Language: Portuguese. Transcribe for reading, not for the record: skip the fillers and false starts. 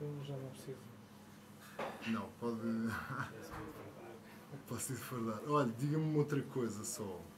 Ele já não precisa. Não, pode... Posso ir fardar. Olha, diga-me outra coisa só.